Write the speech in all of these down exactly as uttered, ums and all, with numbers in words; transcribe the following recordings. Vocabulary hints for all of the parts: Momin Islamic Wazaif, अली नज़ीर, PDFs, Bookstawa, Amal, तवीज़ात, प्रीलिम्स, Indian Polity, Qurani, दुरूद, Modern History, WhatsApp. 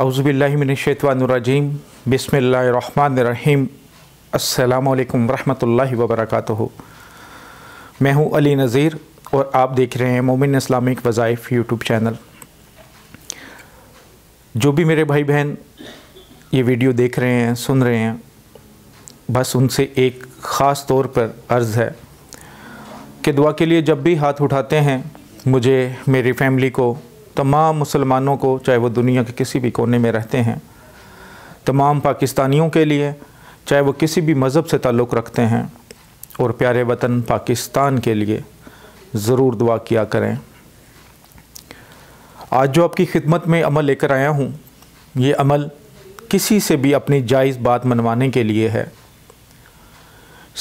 औज़ुबिल्लाहि मिनश्शैतानिर्रजीम बिस्मिल्लाहिर्रहमानिर्रहीम अस्सलामुअलैकुम वरहमतुल्लाहि वबरकातुहू। मैं हूँ अली नज़ीर और आप देख रहे हैं मोमिन इस्लामिक वज़ाइफ यूट्यूब चैनल। जो भी मेरे भाई बहन ये वीडियो देख रहे हैं, सुन रहे हैं, बस उनसे एक ख़ास तौर पर अर्ज़ है कि दुआ के लिए जब भी हाथ उठाते हैं, मुझे, मेरी फ़ैमिली को, तमाम मुसलमानों को, चाहे वो दुनिया के किसी भी कोने में रहते हैं, तमाम पाकिस्तानियों के लिए, चाहे वो किसी भी मज़हब से ताल्लुक़ रखते हैं, और प्यारे वतन पाकिस्तान के लिए ज़रूर दुआ किया करें। आज जो आपकी खिदमत में अमल लेकर आया हूँ, ये अमल किसी से भी अपनी जायज़ बात मनवाने के लिए है।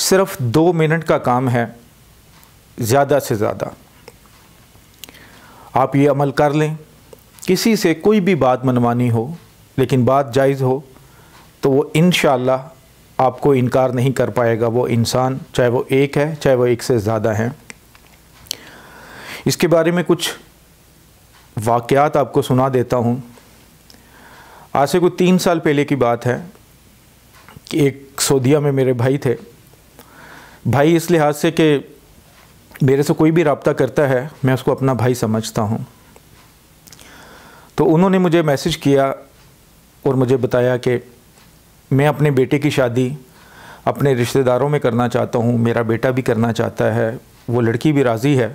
सिर्फ़ दो मिनट का काम है, ज़्यादा से ज़्यादा आप ये अमल कर लें। किसी से कोई भी बात मनवानी हो, लेकिन बात जायज़ हो, तो वो इंशाअल्लाह आपको इनकार नहीं कर पाएगा वो इंसान, चाहे वो एक है, चाहे वो एक से ज़्यादा है। इसके बारे में कुछ वाक़यात आपको सुना देता हूँ। आज से कोई तीन साल पहले की बात है कि एक सऊदीया में मेरे भाई थे। भाई इस लिहाज से कि मेरे से कोई भी रब्ता करता है, मैं उसको अपना भाई समझता हूँ। तो उन्होंने मुझे मैसेज किया और मुझे बताया कि मैं अपने बेटे की शादी अपने रिश्तेदारों में करना चाहता हूँ, मेरा बेटा भी करना चाहता है, वो लड़की भी राज़ी है,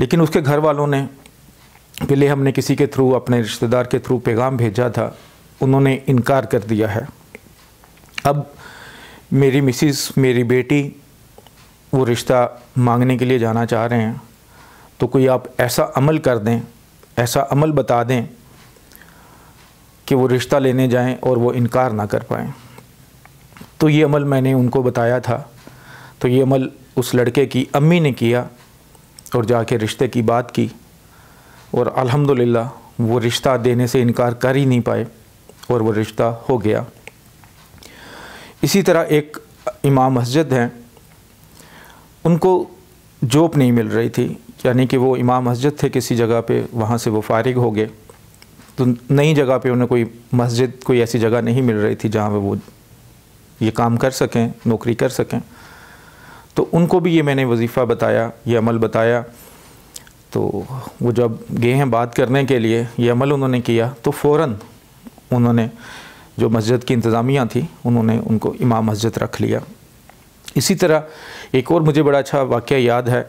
लेकिन उसके घर वालों ने, पहले हमने किसी के थ्रू, अपने रिश्तेदार के थ्रू पैगाम भेजा था, उन्होंने इनकार कर दिया है। अब मेरी मिसिस, मेरी बेटी वो रिश्ता मांगने के लिए जाना चाह रहे हैं, तो कोई आप ऐसा अमल कर दें, ऐसा अमल बता दें कि वो रिश्ता लेने जाएं और वो इनकार ना कर पाएँ। तो ये अमल मैंने उनको बताया था। तो ये अमल उस लड़के की अम्मी ने किया और जाके रिश्ते की बात की, और अल्हम्दुलिल्लाह वो रिश्ता देने से इनकार कर ही नहीं पाए और वो रिश्ता हो गया। इसी तरह एक इमाम मस्जिद हैं, उनको जॉब नहीं मिल रही थी, यानी कि वो इमाम मस्जिद थे किसी जगह पे, वहाँ से वो फारिग हो गए, तो नई जगह पे उन्हें कोई मस्जिद, कोई ऐसी जगह नहीं मिल रही थी जहाँ पे वो ये काम कर सकें, नौकरी कर सकें। तो उनको भी ये मैंने वजीफ़ा बताया, ये अमल बताया। तो वो जब गए हैं बात करने के लिए, ये अमल उन्होंने किया, तो फ़ौरन उन्होंने, जो मस्जिद की इंतज़ामिया थी, उन्होंने उनको इमाम मस्जिद रख लिया। इसी तरह एक और मुझे बड़ा अच्छा वाक़या याद है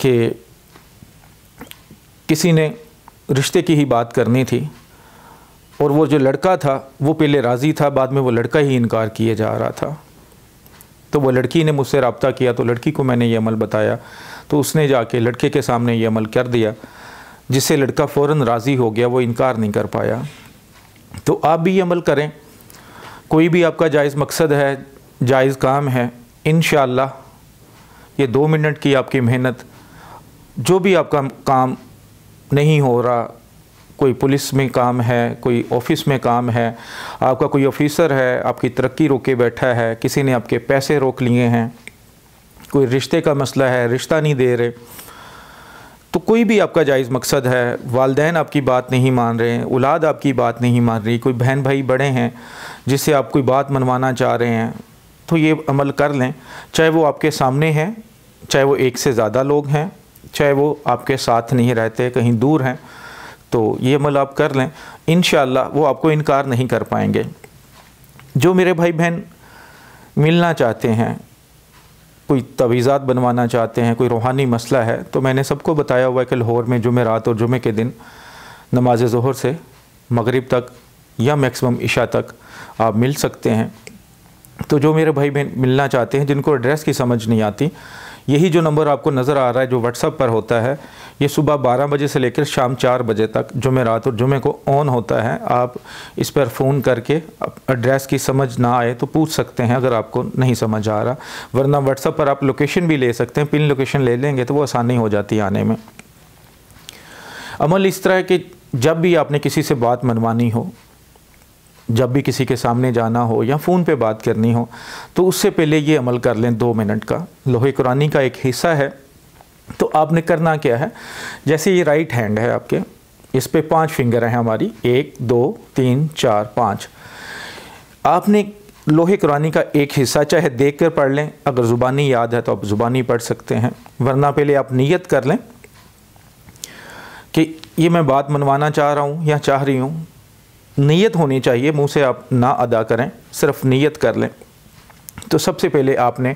कि किसी ने रिश्ते की ही बात करनी थी, और वो जो लड़का था वो पहले राज़ी था, बाद में वो लड़का ही इनकार किए जा रहा था। तो वो लड़की ने मुझसे रब्ता किया, तो लड़की को मैंने ये अमल बताया, तो उसने जाके लड़के के सामने ये अमल कर दिया, जिससे लड़का फ़ौरन राज़ी हो गया, वो इनकार नहीं कर पाया। तो आप भी ये अमल करें। कोई भी आपका जायज़ मकसद है, जायज़ काम है, इंशाअल्लाह ये दो मिनट की आपकी मेहनत, जो भी आपका काम नहीं हो रहा, कोई पुलिस में काम है, कोई ऑफ़िस में काम है, आपका कोई ऑफ़िसर है आपकी तरक्की रोके बैठा है, किसी ने आपके पैसे रोक लिए हैं, कोई रिश्ते का मसला है, रिश्ता नहीं दे रहे, तो कोई भी आपका जायज़ मकसद है, वालदैन आपकी बात नहीं मान रहे हैं, औलाद आपकी बात नहीं मान रही, कोई बहन भाई बड़े हैं जिससे आप कोई बात मनवाना चाह रहे हैं, तो ये अमल कर लें। चाहे वो आपके सामने हैं, चाहे वो एक से ज़्यादा लोग हैं, चाहे वो आपके साथ नहीं रहते, कहीं दूर हैं, तो ये अमल आप कर लें, इंशाअल्लाह वो आपको इनकार नहीं कर पाएंगे। जो मेरे भाई बहन मिलना चाहते हैं, कोई तवीज़ात बनवाना चाहते हैं, कोई रूहानी मसला है, तो मैंने सबको बताया हुआ है कि लाहौर में जुमेरात और जुमे के दिन नमाज ज़ोहर से मगरिब तक या मैक्सिमम इशा तक आप मिल सकते हैं। तो जो मेरे भाई बहन मिलना चाहते हैं, जिनको एड्रेस की समझ नहीं आती, यही जो नंबर आपको नज़र आ रहा है, जो व्हाट्सअप पर होता है, ये सुबह बारह बजे से लेकर शाम चार बजे तक जुमेरात और जुमे को ऑन होता है। आप इस पर फ़ोन करके एड्रेस की समझ ना आए तो पूछ सकते हैं, अगर आपको नहीं समझ आ रहा, वरना व्हाट्सअप पर आप लोकेशन भी ले सकते हैं, पिन लोकेशन ले लेंगे तो वो आसानी हो जाती है आने में। अमल इस तरह है कि जब भी आपने किसी से बात मनवानी हो, जब भी किसी के सामने जाना हो या फ़ोन पे बात करनी हो, तो उससे पहले ये अमल कर लें, दो मिनट का, लोहे कुरानी का एक हिस्सा है। तो आपने करना क्या है, जैसे ये राइट हैंड है आपके, इस पर पाँच फिंगर हैं हमारी, एक दो तीन चार पाँच। आपने लोहे कुरानी का एक हिस्सा चाहे देख कर पढ़ लें, अगर ज़ुबानी याद है तो आप ज़ुबानी पढ़ सकते हैं, वरना पहले आप नीयत कर लें कि ये मैं बात मनवाना चाह रहा हूँ या चाह रही हूँ। नीयत होनी चाहिए, मुँह से आप ना अदा करें, सिर्फ नीयत कर लें। तो सबसे पहले आपने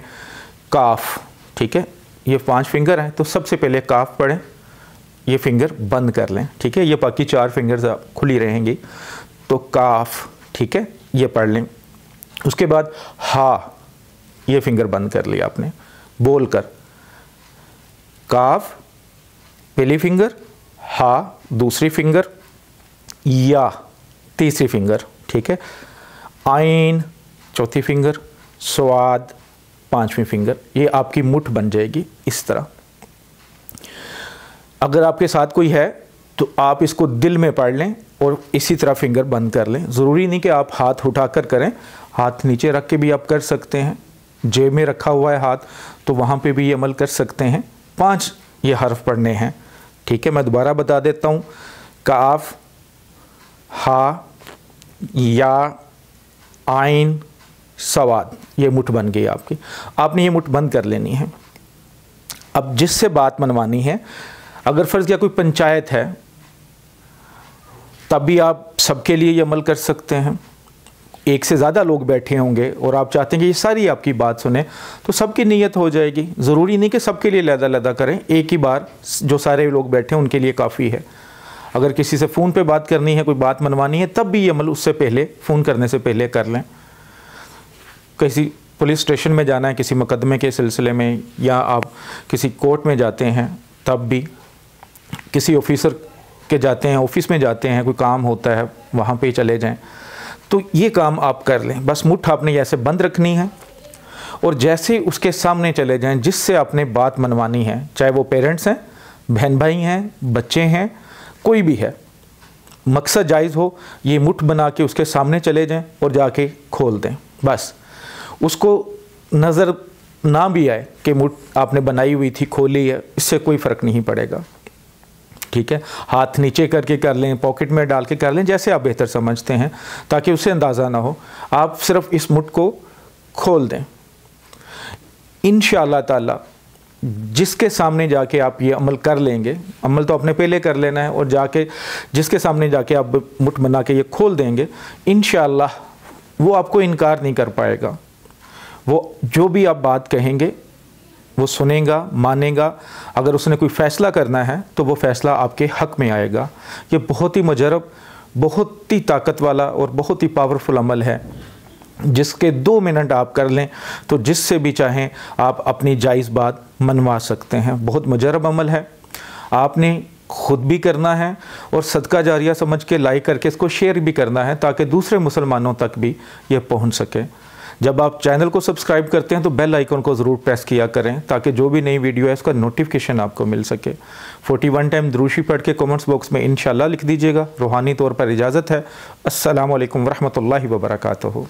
काफ़, ठीक है, ये पांच फिंगर हैं, तो सबसे पहले काफ़ पढ़ें, ये फिंगर बंद कर लें, ठीक है, ये बाकी चार फिंगर्स आप खुली रहेंगी, तो काफ़, ठीक है, ये पढ़ लें। उसके बाद हा, ये फिंगर बंद कर लिया आपने, बोल कर काफ़ पहली फिंगर, हा दूसरी फिंगर, या तीसरी फिंगर, ठीक है, आइन चौथी फिंगर, स्वाद पांचवी फिंगर। ये आपकी मुठ बन जाएगी इस तरह। अगर आपके साथ कोई है तो आप इसको दिल में पढ़ लें और इसी तरह फिंगर बंद कर लें। ज़रूरी नहीं कि आप हाथ उठाकर करें, हाथ नीचे रख के भी आप कर सकते हैं, जेब में रखा हुआ है हाथ तो वहाँ पे भी ये अमल कर सकते हैं। पांच ये हर्फ पढ़ने हैं, ठीक है, मैं दोबारा बता देता हूँ, काफ हा या आइन सवाद, ये मुठ बन गई आपकी, आपने ये मुठ बंद कर लेनी है। अब जिससे बात मनवानी है, अगर फ़र्ज़ किया कोई पंचायत है तब भी आप सबके लिए ये अमल कर सकते हैं। एक से ज़्यादा लोग बैठे होंगे और आप चाहते हैं कि ये सारी आपकी बात सुने, तो सबकी नीयत हो जाएगी। ज़रूरी नहीं कि सबके लिए लदा लदा करें, एक ही बार जो सारे लोग बैठे हैं उनके लिए काफ़ी है। अगर किसी से फ़ोन पे बात करनी है, कोई बात मनवानी है, तब भी ये अमल उससे पहले, फ़ोन करने से पहले कर लें। किसी पुलिस स्टेशन में जाना है किसी मुकदमे के सिलसिले में, या आप किसी कोर्ट में जाते हैं तब भी, किसी ऑफिसर के जाते हैं, ऑफिस में जाते हैं, कोई काम होता है वहाँ पे चले जाएं, तो ये काम आप कर लें। बस मुट्ठ आपने ऐसे बंद रखनी है और जैसे उसके सामने चले जाएं जिससे आपने बात मनवानी है, चाहे वो पेरेंट्स हैं, बहन भाई हैं, बच्चे हैं, कोई भी है, मकसद जायज़ हो, ये मुट्ठ बना के उसके सामने चले जाएँ और जाके खोल दें। बस उसको नज़र ना भी आए कि मुट्ठ आपने बनाई हुई थी, खोली है, इससे कोई फ़र्क नहीं पड़ेगा, ठीक है। हाथ नीचे करके कर लें, पॉकेट में डाल के कर लें, जैसे आप बेहतर समझते हैं, ताकि उससे अंदाज़ा ना हो। आप सिर्फ इस मुट्ठ को खोल दें। इंशाअल्लाह ताला जिसके सामने जाके आप ये अमल कर लेंगे, अमल तो आपने पहले कर लेना है, और जाके जिसके सामने जाके आप मुट्ठ बना के ये खोल देंगे, इंशाअल्लाह वो आपको इनकार नहीं कर पाएगा। वो जो भी आप बात कहेंगे वो सुनेगा, मानेगा। अगर उसने कोई फ़ैसला करना है तो वो फ़ैसला आपके हक़ में आएगा। ये बहुत ही मुजरब, बहुत ही ताकत वाला और बहुत ही पावरफुल अमल है, जिसके दो मिनट आप कर लें तो जिससे भी चाहें आप अपनी जायज़ बात मनवा सकते हैं। बहुत मुजरब अमल है, आपने ख़ुद भी करना है और सदका जारिया समझ के लाइक करके इसको शेयर भी करना है, ताकि दूसरे मुसलमानों तक भी ये पहुँच सके। जब आप चैनल को सब्सक्राइब करते हैं तो बेल आइकन को ज़रूर प्रेस किया करें, ताकि जो भी नई वीडियो है उसका नोटिफिकेशन आपको मिल सके। इकतालीस टाइम दुरूशी पढ़ के कमेंट्स बॉक्स में इंशाल्लाह लिख दीजिएगा। रूहानी तौर पर इजाज़त है। अस्सलामु अलैकुम वरहमतुल्लाहि वबरकातुहू।